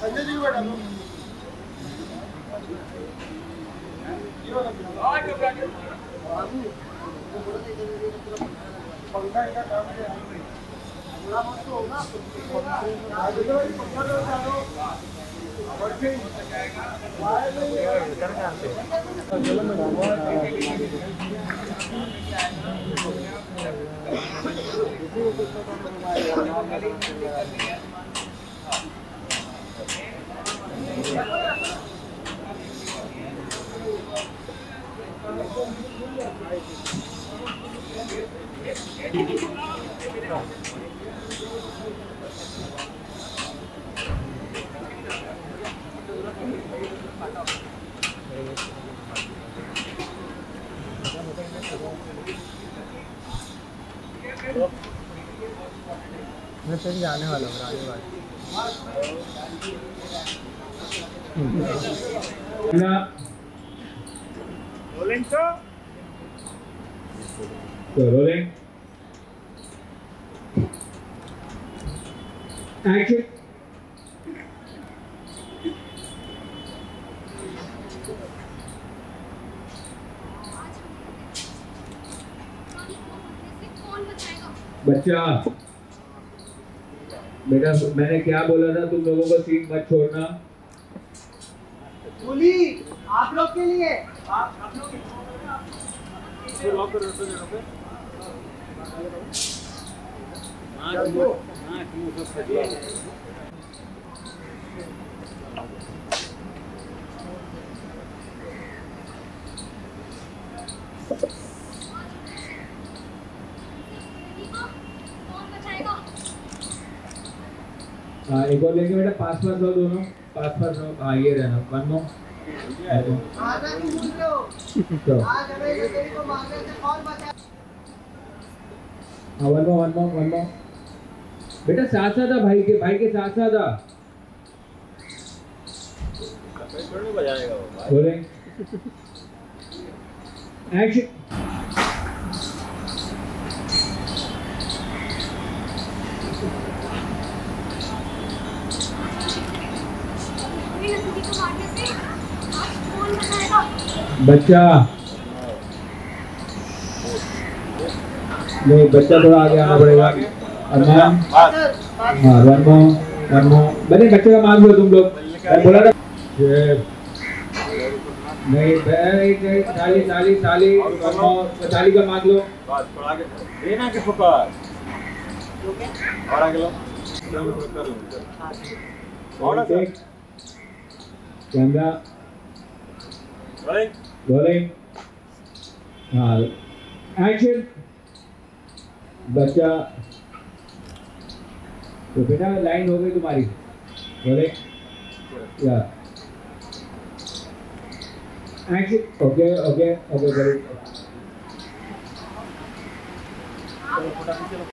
संजय जी बैठा दो आज का ब्रैकेट पंखा का काम है अपना मत होगा आज तो पंखा डालो और फिर जाएगा वायर नहीं कर काम से जल्द में डालो मैं तेरी आने वाला हूँ आने वाला रोलिंग तो रोलिंग एक्शन बच्चा बेटा मैंने क्या बोला था तुम लोगों को सीट मत छोड़ना बोली आप लोग के लिए आप लोग इसको लॉक कर दो यहां पे हां क्यों सब सजा एक और लेके बेटा पास पास लो दोनों पास पास लो हाँ ये रहना वन मोर आधा नहीं भूल रहे हो आज हमें तेरी को मारने से और बचा हाँ वन मोर बेटा साथ साथ आ भाई के साथ आ कपड़े छोड़ने बजाएगा वो भाई बोले एक्शन बच्चा नहीं बच्चा थोड़ा आगे आना पड़ेगा हाँ वर्मो बने बच्चे का मान लो तुम लोग बोला था नहीं ताली वर्मो ताली का मान लो देना के फुकार और आगे लो और देख कैमरा एक्शन बच्चा तो बेटा लाइन हो गई तुम्हारी या एक्शन ओके ओके ओके